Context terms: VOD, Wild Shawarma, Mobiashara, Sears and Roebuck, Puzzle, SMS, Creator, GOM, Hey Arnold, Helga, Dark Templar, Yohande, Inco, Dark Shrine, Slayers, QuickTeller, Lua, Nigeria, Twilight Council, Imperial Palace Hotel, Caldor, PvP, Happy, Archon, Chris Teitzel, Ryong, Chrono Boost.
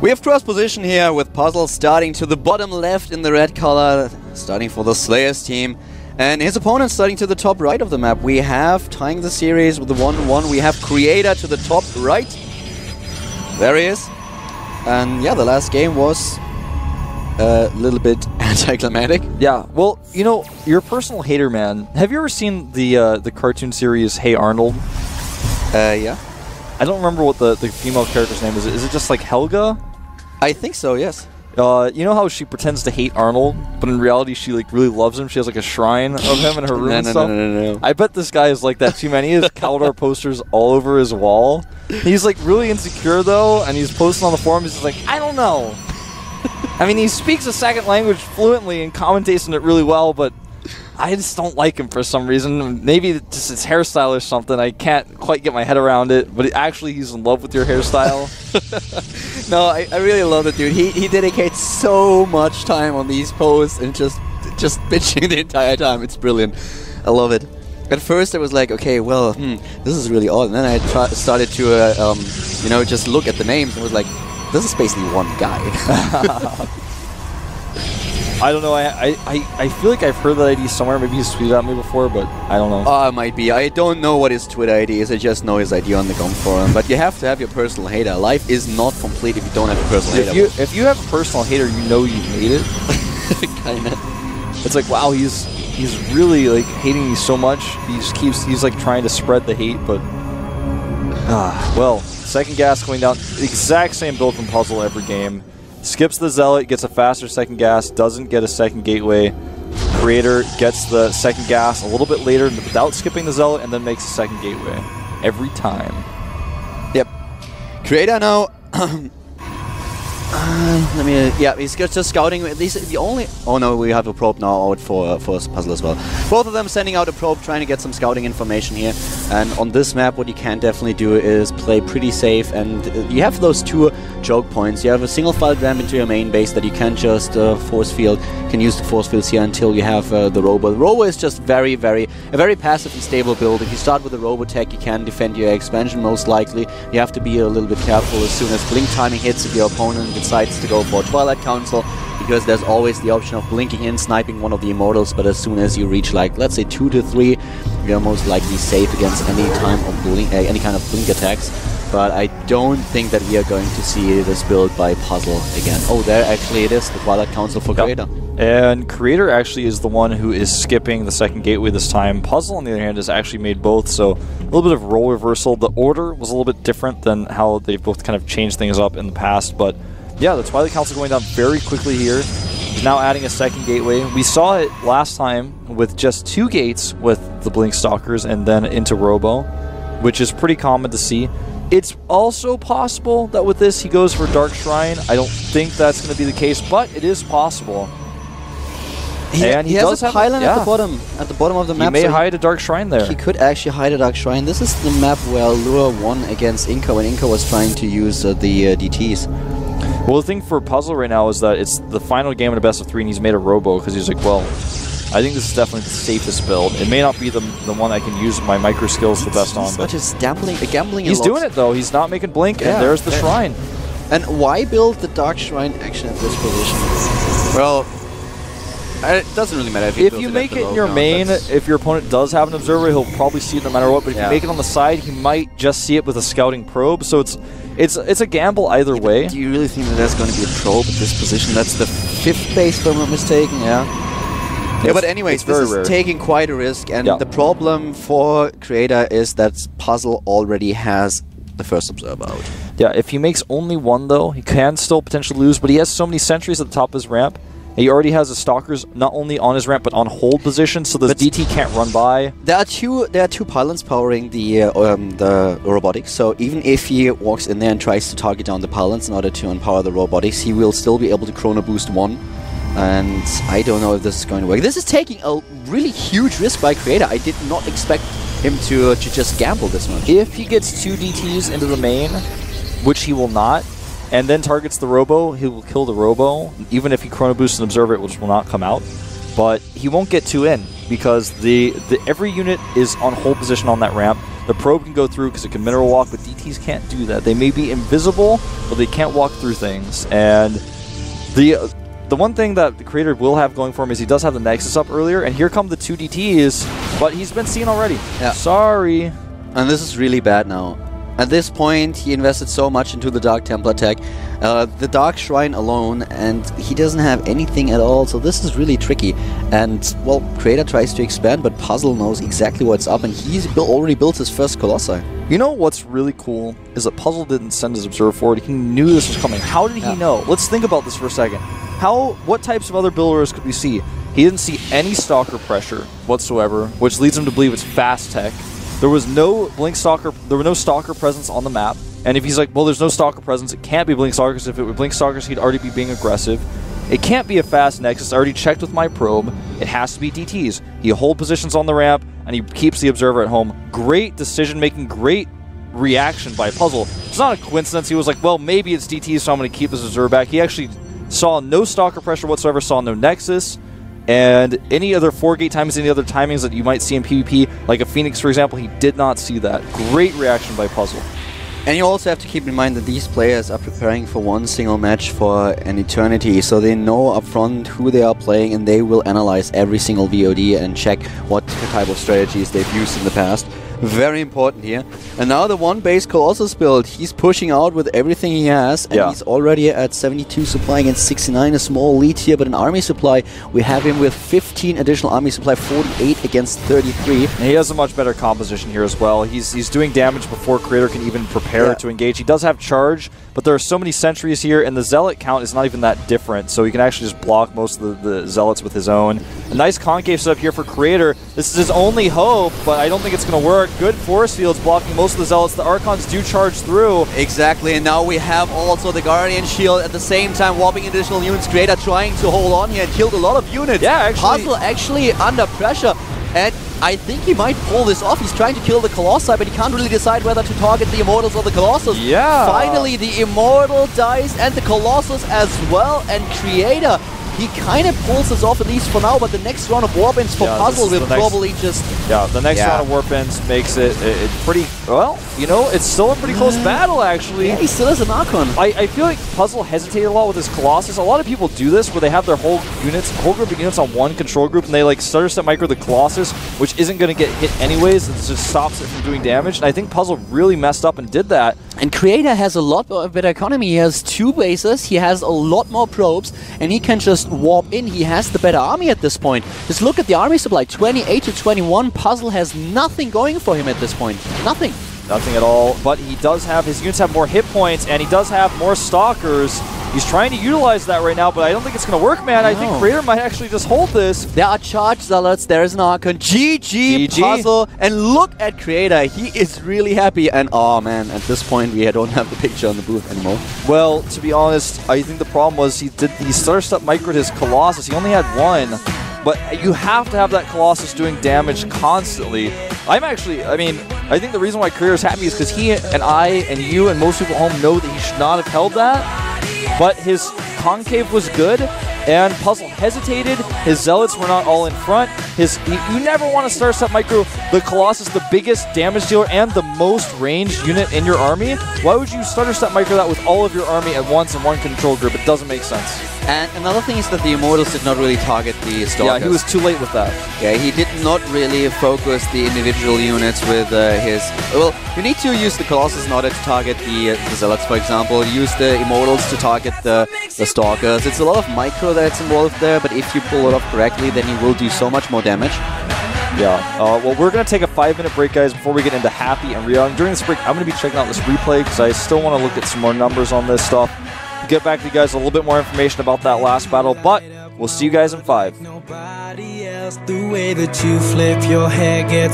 We have first position here with Puzzle starting to the bottom left in the red color, starting for the Slayers team. And his opponent starting to the top right of the map. We have, tying the series with the 1-1, we have Creator to the top right. There he is. And yeah, the last game was a little bit anticlimactic. Yeah, well, you know, you're a personal hater, man. Have you ever seen the cartoon series Hey Arnold? Yeah. I don't remember what the female character's name is. Is it just like Helga? I think so, yes. You know how she pretends to hate Arnold, but in reality she like really loves him? She has like a shrine of him in her room and stuff? No. I bet this guy is like that too, man. He has Caldor posters all over his wall. He's like really insecure though, and he's posting on the forum, he's just like, I don't know. I mean, he speaks a second language fluently and commentates on it really well, but I just don't like him for some reason. Maybe it's just his hairstyle or something. I can't quite get my head around it, but actually he's in love with your hairstyle. No, I really love it, dude. He dedicates so much time on these posts and just bitching the entire time. It's brilliant. I love it. At first I was like, okay, well, this is really odd. And then I started to, you know, just look at the names and was like, this is basically one guy. I don't know, I feel like I've heard that ID somewhere, maybe he's tweeted at me before, but I don't know. It might be. I don't know what his Twitter ID is, I just know his ID on the GOM forum. But you have to have your personal hater. Life is not complete if you don't have a personal hater. If you have a personal hater, you know you made it. Kinda. It's like, wow, he's really like hating me so much, he just keeps, he's like trying to spread the hate, but... well, second gas going down, exact same build from Puzzle every game. Skips the Zealot, gets a faster second gas, doesn't get a second gateway. Creator gets the second gas a little bit later without skipping the Zealot and then makes a second gateway. Every time. Yep. Creator now... let me... yeah, he's just scouting. At least the only... Oh no, we have a probe now out for Puzzle as well. Both of them sending out a probe, trying to get some scouting information here. And on this map, what you can definitely do is play pretty safe. And you have those two choke points. You have a single file ramp into your main base that you can just force field. You can use the force fields here until you have the Robo. The Robo is just a very passive and stable build. If you start with the Robotech, you can defend your expansion most likely. You have to be a little bit careful as soon as blink timing hits if your opponent decides to go for Twilight Council, because there's always the option of blinking in, sniping one of the Immortals, but as soon as you reach, like, let's say 2 to 3, you're most likely safe against any time of any kind of blink attacks. But I don't think that we are going to see this build by Puzzle again. Oh, there actually it is, the Twilight Council for Creator. And Creator actually is the one who is skipping the second gateway this time. Puzzle, on the other hand, has actually made both, so a little bit of role reversal. The order was a little bit different than how they've both kind of changed things up in the past, but yeah, the Twilight Council going down very quickly here. He's now adding a second gateway. We saw it last time with just 2 gates with the Blink Stalkers and then into Robo, which is pretty common to see. It's also possible that with this he goes for Dark Shrine. I don't think that's going to be the case, but it is possible. And he does have a pylon at the bottom of the map. He may hide a Dark Shrine there. He could actually hide a Dark Shrine. This is the map where Lua won against Inco, and Inco was trying to use the DTs. Well, the thing for Puzzle right now is that it's the final game in a best of 3, and he's made a Robo because he's like, well, I think this is definitely the safest build. It may not be the one I can use my micro skills the best on, but just gambling. He's doing it though. He's not making blink, and there's the Shrine. And why build the Dark Shrine actually at this position? Well, it doesn't really matter if you make it in your main. If your opponent does have an observer, he'll probably see it no matter what. But if you make it on the side, he might just see it with a scouting probe. So it's a gamble either way. Do you really think that there's going to be a probe at this position? That's the 5th base, if I'm not mistaken. Yeah, but anyways, this is taking quite a risk, and the problem for Creator is that Puzzle already has the first observer out. Yeah, if he makes only one though, he can still potentially lose. But he has so many sentries at the top of his ramp. He already has the Stalkers not only on his ramp, but on hold position, so the DT can't run by. There are two pylons powering the robotics, so even if he walks in there and tries to target down the pylons in order to empower the robotics, he will still be able to chrono boost one. And I don't know if this is going to work. This is taking a really huge risk by Creator. I did not expect him to just gamble this much. If he gets 2 DTs into the main, which he will not, and then targets the Robo, he will kill the Robo. Even if he chrono boosts an observer, it will not come out. But he won't get 2 in because every unit is on hold position on that ramp. The probe can go through because it can mineral walk, but DTs can't do that. They may be invisible, but they can't walk through things. And the one thing that the Creator will have going for him is he does have the Nexus up earlier, and here come the two DTs, but he's been seen already. Yeah. Sorry. And this is really bad now. At this point, he invested so much into the Dark Templar tech, the Dark Shrine alone, and he doesn't have anything at all, so this is really tricky. And, well, Creator tries to expand, but Puzzle knows exactly what's up, and he's already built his first Colossi. You know what's really cool is that Puzzle didn't send his Observer forward. He knew this was coming. How did he know? Let's think about this for a second. What types of other builders could we see? He didn't see any Stalker pressure whatsoever, which leads him to believe it's fast tech. There was no Blink Stalker. There were no Stalker presence on the map. And if he's like, well, there's no Stalker presence, it can't be Blink Stalkers. If it were Blink Stalkers, he'd already be being aggressive. It can't be a fast Nexus. I already checked with my probe. It has to be DTs. He holds positions on the ramp, and he keeps the Observer at home. Great decision-making, great reaction by Puzzle. It's not a coincidence. He was like, well, maybe it's DTs, so I'm going to keep this Observer back. He actually saw no Stalker pressure whatsoever, saw no Nexus. And any other four-gate timings, any other timings that you might see in PvP, like a Phoenix, for example, he did not see that. Great reaction by Puzzle. And you also have to keep in mind that these players are preparing for one single match for an eternity, so they know up front who they are playing, and they will analyze every single VOD and check what type of strategies they've used in the past. Very important here. And now the one base Colossus build. He's pushing out with everything he has, and he's already at 72 supply against 69, a small lead here, but an army supply. We have him with 15 additional army supply, 48 against 33. And he has a much better composition here as well. He's doing damage before Creator can even prepare to engage. He does have charge, but there are so many sentries here, and the zealot count is not even that different, so he can actually just block most of the zealots with his own. A nice concave setup here for Creator. This is his only hope, but I don't think it's going to work. Good force fields blocking most of the zealots. The Archons do charge through. Exactly, and now we have also the Guardian Shield at the same time, warping additional units. Creator trying to hold on here and killed a lot of units. Yeah, actually. Puzzle actually under pressure, and I think he might pull this off. He's trying to kill the Colossi, but he can't really decide whether to target the Immortals or the Colossus. Yeah. Finally, the Immortal dies and the Colossus as well, and Creator, he kind of pulls us off, at least for now, but the next round of warpins for Puzzle will probably just... Yeah, the next round of warpins makes it, pretty... Well, you know, it's still a pretty close battle, actually. Yeah, he still has an Archon. I feel like Puzzle hesitated a lot with his Colossus. A lot of people do this, where they have their whole group of units on one control group, and they, like, stutter step micro the Colossus, which isn't going to get hit anyways. It just stops it from doing damage, and I think Puzzle really messed up and did that. And Creator has a lot better economy. He has two bases, he has a lot more probes, and he can just warp in. He has the better army at this point. Just look at the army supply, 28 to 21. Puzzle has nothing going for him at this point. Nothing. Nothing at all, but he does have, his units have more hit points, and he does have more Stalkers. He's trying to utilize that right now, but I don't think it's going to work, man. No. I think Creator might actually just hold this. There are charge zealots, there is an Archon. GG Puzzle, and look at Creator. He is really happy, and oh man, at this point we don't have the picture on the booth anymore. Well, to be honest, I think the problem was he stutter-step microed his Colossus. He only had one. But you have to have that Colossus doing damage constantly. I think the reason why Creator's happy is because he and I and you and most people at home know that he should not have held that. But his concave was good, and Puzzle hesitated. His zealots were not all in front. You never want to start up micro the Colossus, the biggest damage dealer and the most ranged unit in your army. Why would you stutter step micro that with all of your army at once in one control group? It doesn't make sense. And another thing is that the Immortals did not really target the Stalkers. Yeah, he was too late with that. Yeah, he did not really focus the individual units with his... Well, you need to use the Colossus in order to target the Zealots, for example. Use the Immortals to target the Stalkers. It's a lot of micro that's involved there, but if you pull it off correctly, then you will do so much more damage. Yeah. Well, we're going to take a 5-minute break, guys, before we get into Happy and Ryong. During this break, I'm going to be checking out this replay because I still want to look at some more numbers on this stuff. Get back to you guys a little bit more information about that last battle, but we'll see you guys in 5.